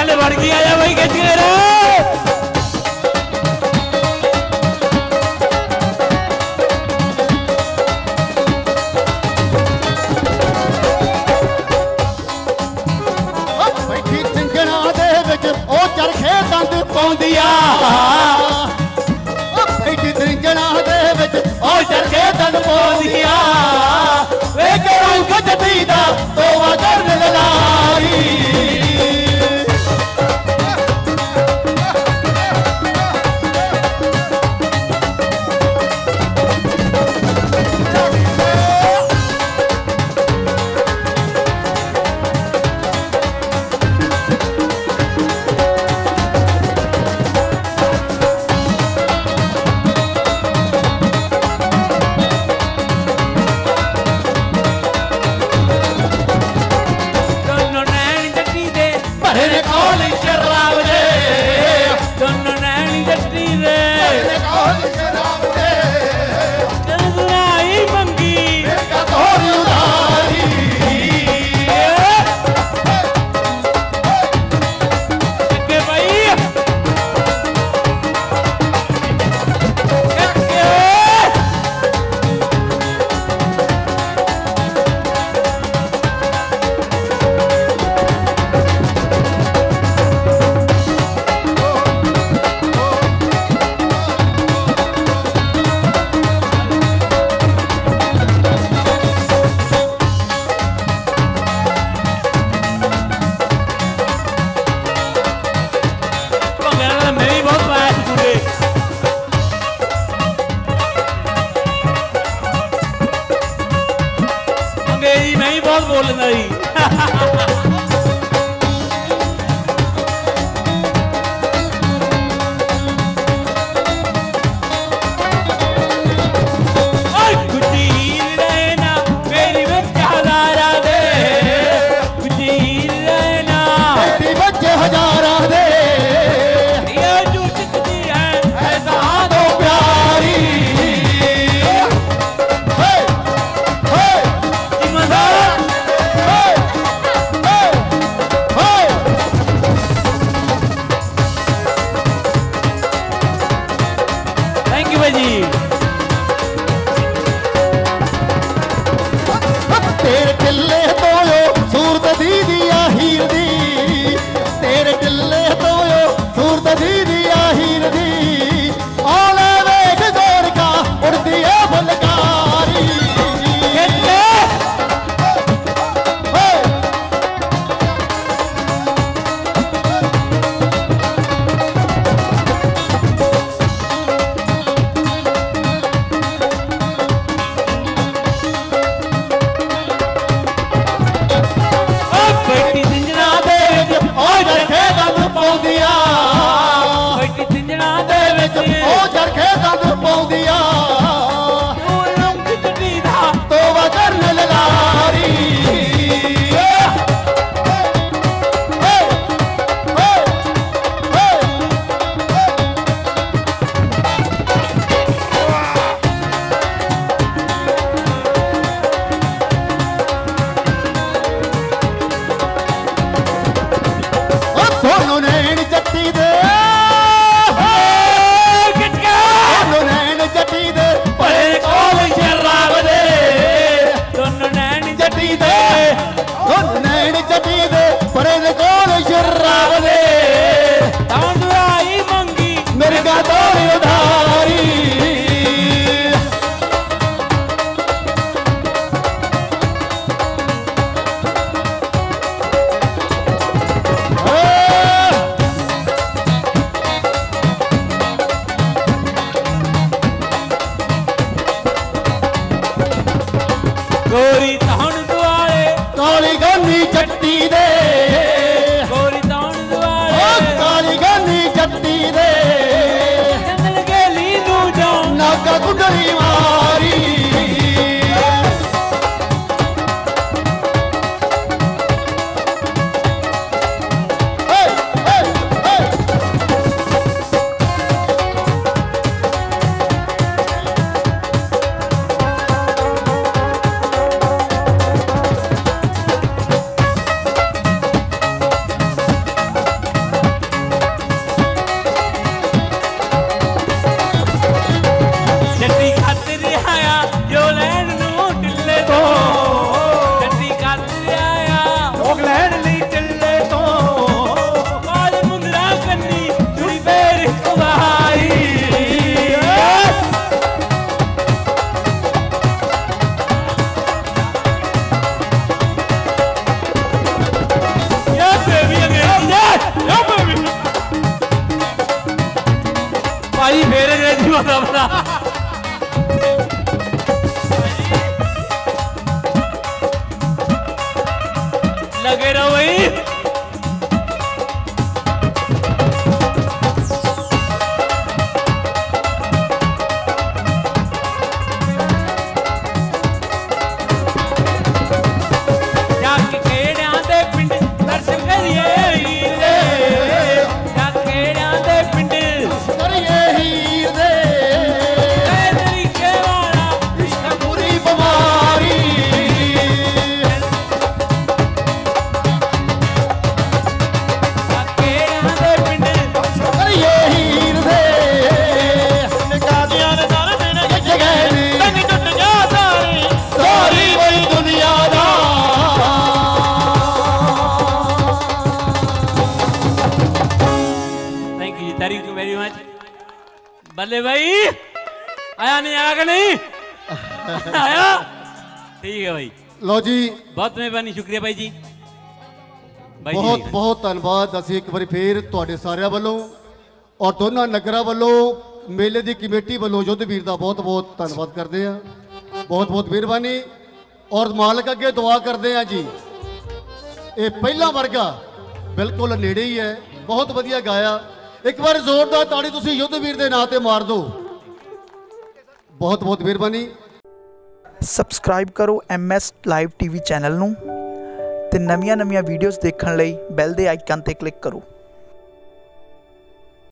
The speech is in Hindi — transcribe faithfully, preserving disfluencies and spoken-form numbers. चल बढ़ गया या भाई खींच के रे no Thank you very much. बल्ले भाई आया नहीं आया कि नहीं आया ठीक है भाई लो जी बहुत मेहरबानी शुक्रिया भाई जी बहुत बहुत धन्यवाद असं एक बार फिर तुहाडे सारियां वालों और दोनों नगरां वालों मेले की कमेटी वालों युद्धवीर का बहुत बहुत धन्यवाद करते हैं बहुत बहुत मेहरबानी और मालिक अगे दुआ करते हैं जी ये पहला वर्गा बिल्कुल नेड़े ही है बहुत वधिया गाया एक बार जोरदार ताड़ी तुसी युद्धवीर के नाम पर मार दो बहुत बहुत मेहरबानी सबसक्राइब करो M S live TV channel नूं ते नवीं नवीं वीडियोज़ देखने बेल के आइकन पर क्लिक करो।